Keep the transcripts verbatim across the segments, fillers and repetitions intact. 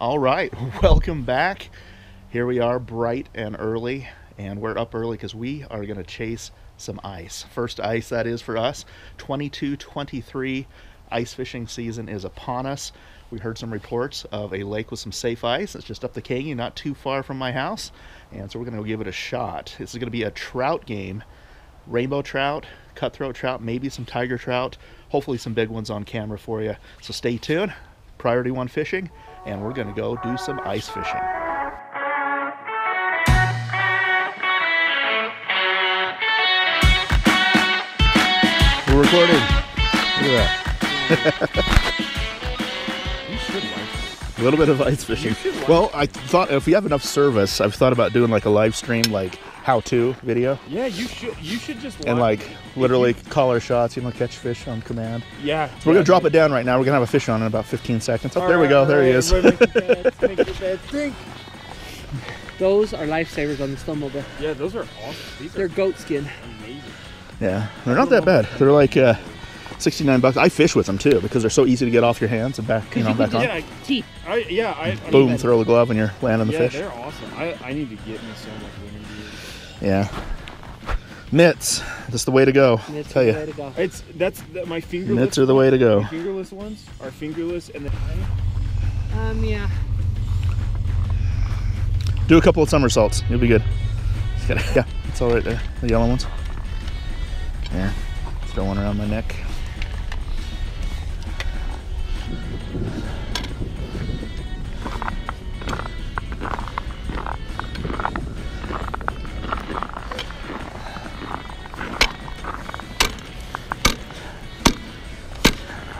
All right, welcome back. Here we are bright and early, and we're up early because we are going to chase some ice. First ice, that is, for us. twenty-two twenty-three ice fishing season is upon us. We heard some reports of a lake with some safe ice. It's just up the Canyon, not too far from my house, and so we're going to give it a shot. This is going to be a trout game. Rainbow trout, cutthroat trout, maybe some tiger trout, hopefully some big ones on camera for you. So stay tuned. Priority One Fishing, and we're going to go do some ice fishing. We're recording. Look at that. You should like a little bit of ice fishing. Like well, I thought if we have enough service, I've thought about doing like a live stream, like how-to video. Yeah, you should. You should just. And like literally call our shots. You know, catch fish on command. Yeah. So we're gonna drop it down right now. We're gonna have a fish on in about fifteen seconds. Oh, there we go. There he is. Those are lifesavers on the snowmobile. Yeah, those are awesome. These They're are goat skin. Amazing. Yeah, they're not that bad. They're like uh, sixty-nine bucks. I fish with them too because they're so easy to get off your hands and back, you know, back on. Yeah, deep. I, yeah, I, I boom, throw the glove and you're landing the yeah, fish. Yeah, they're awesome. I, I need to get me some like winter gear. Yeah, mitts. That's the way to go. Mitts I'll tell you, the way to go. It's that's that, my fingerless. Mitts are the way to go. Fingerless ones are fingerless, and then um yeah. Do a couple of somersaults. You'll be good. Gotta, yeah, it's all right there. The yellow ones. Yeah, throw one around my neck.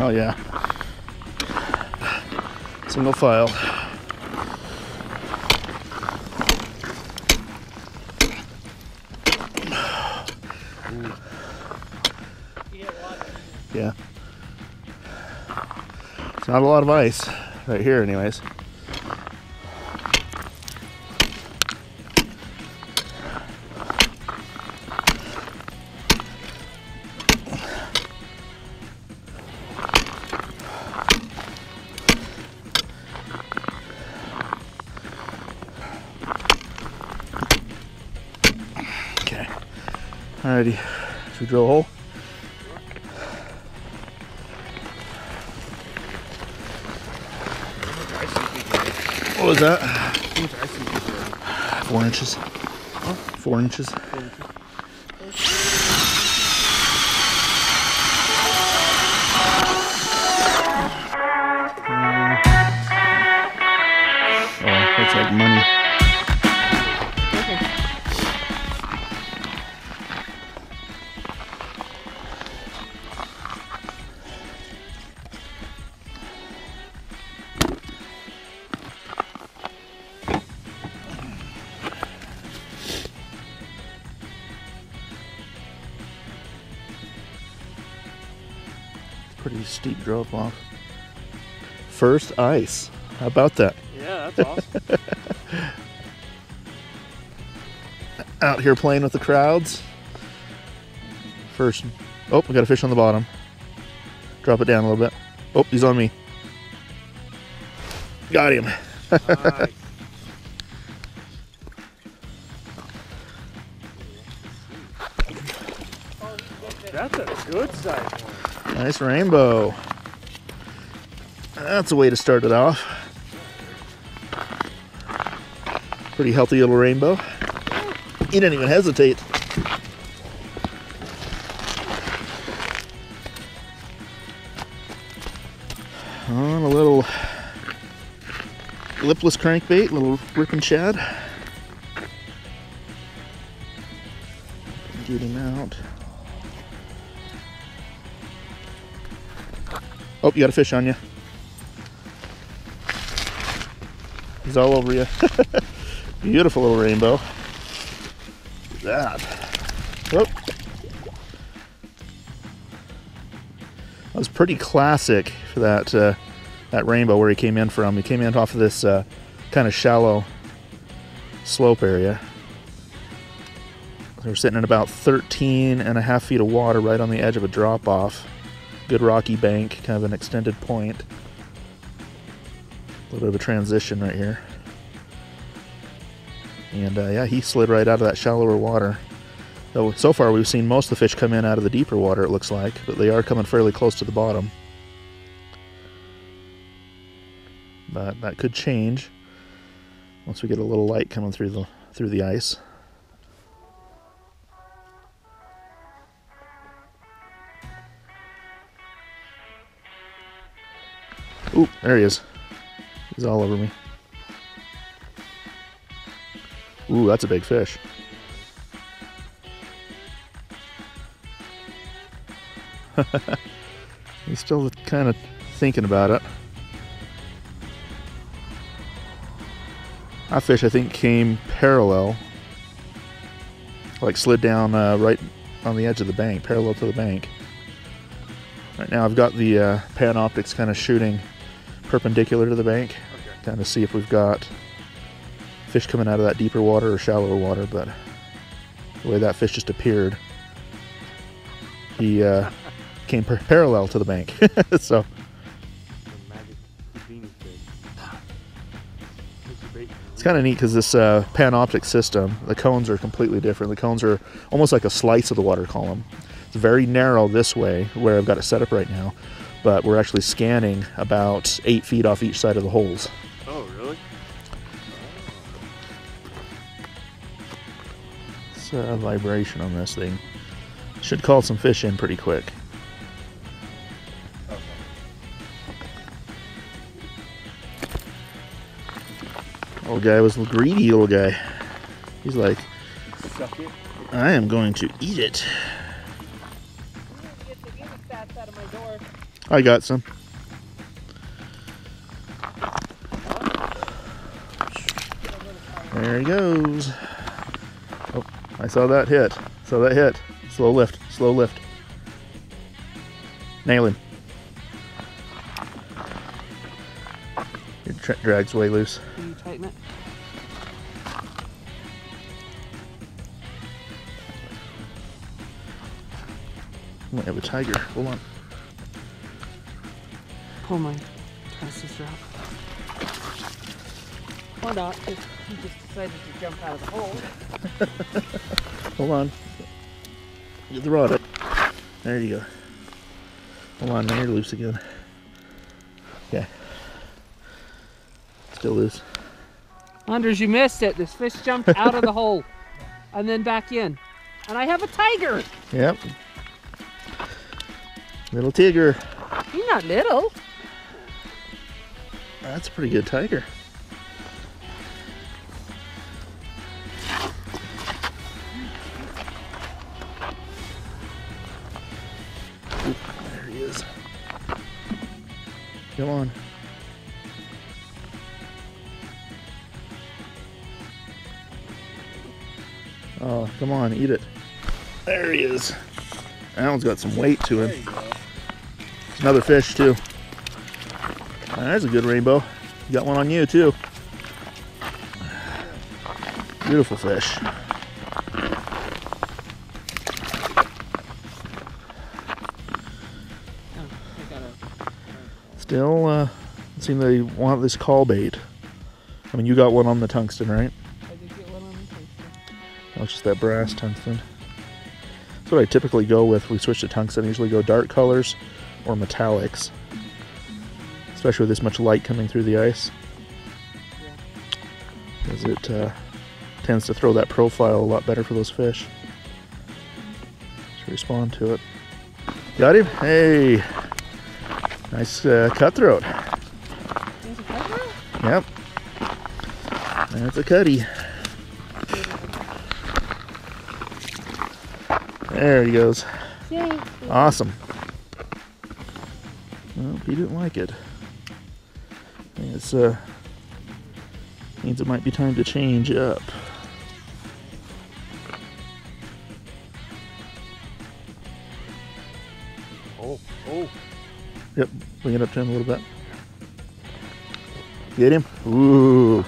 Oh yeah, single file. Yeah, it's not a lot of ice right here anyways. Alrighty, should we drill a hole? What was that? How much ice did you get? Four inches. Huh? Four inches. Four inches. Oh, that's like money. Pretty steep drop off. First ice. How about that? Yeah, that's awesome. Out here playing with the crowds. First, oh, we got a fish on the bottom. Drop it down a little bit. Oh, he's on me. Got him. Nice. That's a good size one. Nice rainbow. That's a way to start it off. Pretty healthy little rainbow. He didn't even hesitate. On a little lipless crankbait, little ripping shad. Get him out. Oh, you got a fish on you. He's all over you. Beautiful little rainbow. Look at that. Whoop. That was pretty classic for that uh, that rainbow where he came in from. He came in off of this uh, kind of shallow slope area. They were sitting at about thirteen and a half feet of water right on the edge of a drop off. Good rocky bank, kind of an extended point. A little bit of a transition right here. And uh, yeah, he slid right out of that shallower water. So, so far we've seen most of the fish come in out of the deeper water, it looks like, but they are coming fairly close to the bottom. But that could change once we get a little light coming through the through the ice. Ooh, there he is. He's all over me. Ooh, that's a big fish. He's still kind of thinking about it. That fish, I think, came parallel, like slid down uh, right on the edge of the bank, parallel to the bank. Right now I've got the uh, panoptics kind of shooting perpendicular to the bank, okay. Kind of see if we've got fish coming out of that deeper water or shallower water, but the way that fish just appeared, he uh, came par parallel to the bank, so. It's kind of neat because this uh, panoptic system, the cones are completely different. The cones are almost like a slice of the water column. It's very narrow this way where I've got it set up right now, but we're actually scanning about eight feet off each side of the holes. Oh, really? It's a vibration on this thing. Should call some fish in pretty quick. Old guy was a greedy little guy. He's like, I am going to eat it. I got some. There he goes. Oh, I saw that hit. Saw that hit. Slow lift. Slow lift. Nail him. Your tra drag's way loose. Can you tighten it? I might have a tiger. Hold on. Pull my sister out. Or not, if you just decided to jump out of the hole. Hold on. Get the rod up. There you go. Hold on, now you're loose again. Okay. Still loose. Anders, you missed it. This fish jumped out of the hole and then back in. And I have a tiger. Yep. Little tiger. He's not little. That's a pretty good tiger. Oop, there he is. Come on. Oh, come on, eat it. There he is. That one's got some weight to him. It's another fish too. Oh, there's a good rainbow. You got one on you too. Beautiful fish. Still uh, seem they want this call bait. I mean, you got one on the tungsten, right? I did get one on the tungsten. Oh, it's just that brass tungsten. That's what I typically go with. We switch to tungsten. I usually go dark colors or metallics, especially with this much light coming through the ice, because yeah. it uh, tends to throw that profile a lot better for those fish. Just respond to it. Got him! Hey, nice uh, cutthroat. There's a cutthroat? Yep, that's a cutty. There he goes. Yay. Awesome. Well, he didn't like it. I think it's uh means it might be time to change up. Oh, oh. Yep, bring it up to him a little bit. Get him. Ooh.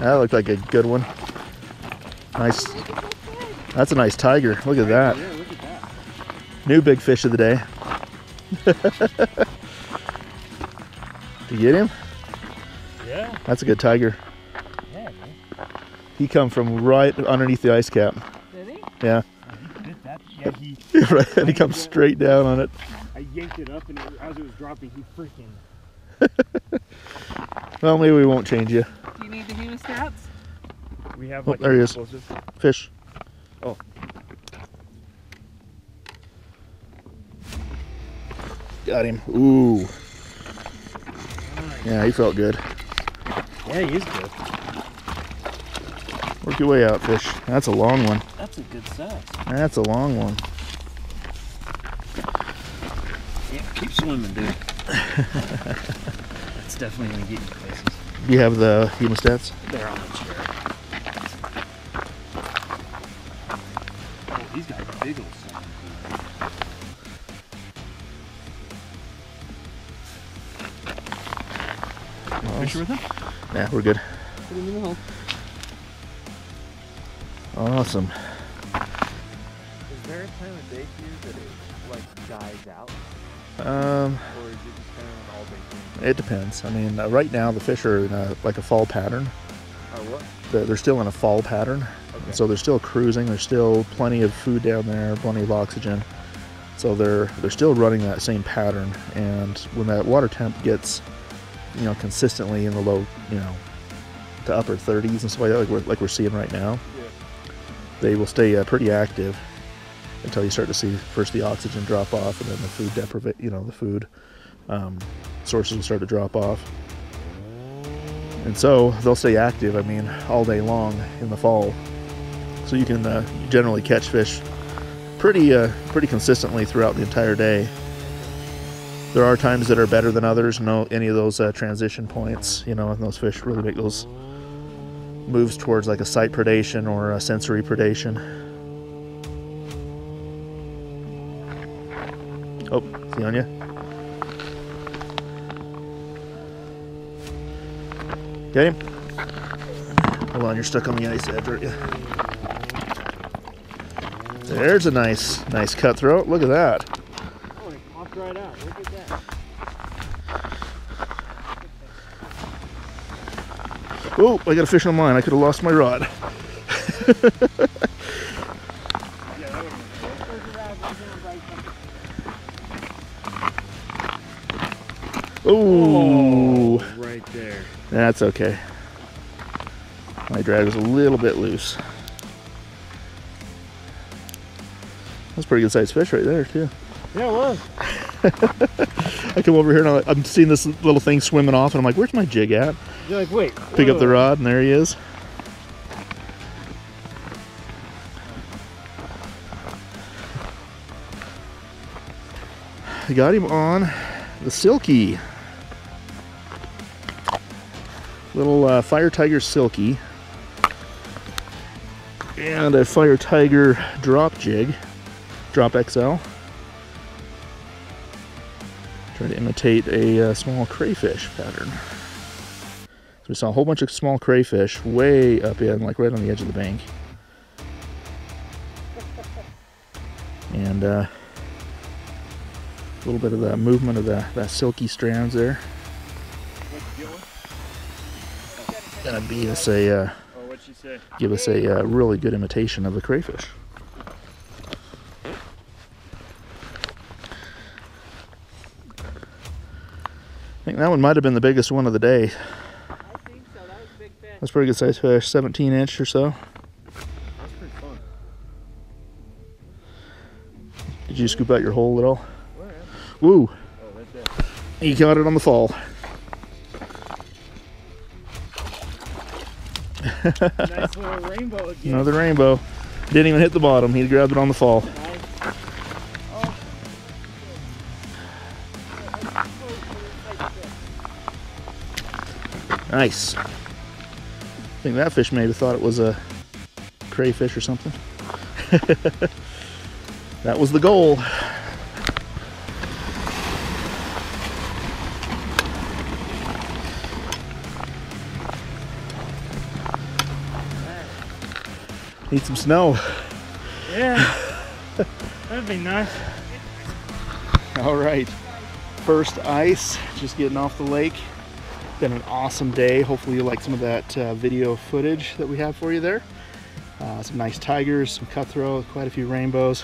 That looked like a good one. Nice. That's a nice tiger. Look at that. Yeah, look at that. New big fish of the day. Did you get him? Yeah. That's a good tiger. Yeah, dude. He come from right underneath the ice cap. Did he? Yeah. Yeah, he, right, and he comes straight down on it. I yanked it up, and it, as it was dropping, he freaking... Well, maybe we won't change you. Do you need the human stats? We have, like, oh, there he is. Fish. Oh. Got him. Ooh. Nice. Yeah, he felt good. Yeah, he is good. Work your way out, fish. That's a long one. That's a good size. That's a long one. Yeah, keep swimming, dude. That's definitely going to get you places. You have the hemostats? They're on the chair. Oh, he's got a big old son. Well, picture with him? Yeah, we're good. Put him in the hole. Awesome. Is there a time of day for you that it like dies out? Um, or is it just kind of an all day thing? It depends. I mean, uh, right now the fish are in a, like a fall pattern. Oh, what? They're, they're still in a fall pattern. Okay. So they're still cruising. There's still plenty of food down there, plenty of oxygen. So they're they're still running that same pattern. And when that water temp gets, you know, consistently in the low, you know, to upper thirties and stuff like that, like we're like we're seeing right now. Yeah. They will stay uh, pretty active until you start to see first the oxygen drop off, and then the food deprivate, you know, the food um, sources will start to drop off. And so they'll stay active, I mean, all day long in the fall. So you can uh, generally catch fish pretty, uh, pretty consistently throughout the entire day. There are times that are better than others, no, any of those uh, transition points, you know, and those fish really make those moves towards like a sight predation or a sensory predation. Oh, see on ya. Got him? Hold on, you're stuck on the ice edge, aren't you? There's a nice, nice cutthroat. Look at that. Oh, it popped right out. Look at that. Oh, I got a fish on mine. I could have lost my rod. Oh, right there. That's okay. My drag was a little bit loose. That's a pretty good sized fish right there, too. Yeah, it was. I come over here and I'm, like, I'm seeing this little thing swimming off, and I'm like, "Where's my jig at?" You're like, "Wait." Pick whoa. Up the rod, and there he is. I got him on the Silky, little uh, Fire Tiger Silky, and a Fire Tiger Drop jig, Drop X L. Trying to imitate a uh, small crayfish pattern. So we saw a whole bunch of small crayfish way up in, like right on the edge of the bank. And uh, a little bit of the movement of the, the silky strands there. Gonna be us a, uh, give us a uh, really good imitation of the crayfish. I think that one might have been the biggest one of the day. I think so. That was a big fish. That's a pretty good sized fish, seventeen inch or so. That's pretty fun. Did you scoop out your hole at all? Where? Woo! Oh, right there. You caught it on the fall. Nice little rainbow again. Another rainbow. Didn't even hit the bottom. He grabbed it on the fall. Nice. I think that fish may have thought it was a crayfish or something. That was the goal. Need some snow. Yeah, that'd be nice. All right, first ice, just getting off the lake. Been an awesome day. Hopefully you like some of that uh, video footage that we have for you there. Uh, some nice tigers, some cutthroat, quite a few rainbows.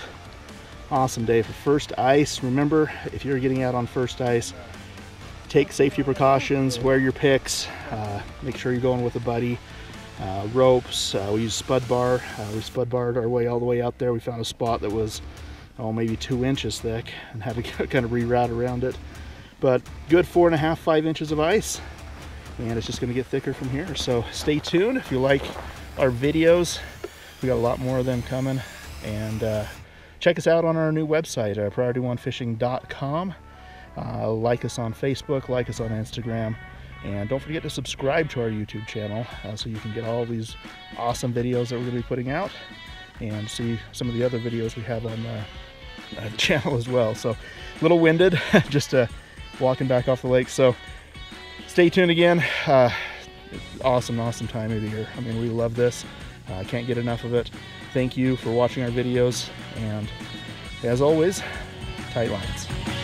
Awesome day for first ice. Remember, if you're getting out on first ice, take safety precautions, wear your picks, uh, make sure you're going with a buddy. Uh, ropes, uh, we use spud bar. Uh, we spud barred our way all the way out there. We found a spot that was, oh, maybe two inches thick and had to kind of reroute around it. But good four and a half, five inches of ice. And it's just gonna get thicker from here. So stay tuned. If you like our videos, we got a lot more of them coming. And uh, check us out on our new website, uh, priority one fishing dot com. Uh, like us on Facebook, like us on Instagram. And don't forget to subscribe to our YouTube channel uh, so you can get all these awesome videos that we're gonna be putting out and see some of the other videos we have on uh, uh, the channel as well. So a little winded, just uh, walking back off the lake. So stay tuned again. Uh, it's awesome, awesome time of the year. I mean, we love this. I uh, can't get enough of it. Thank you for watching our videos. And as always, tight lines.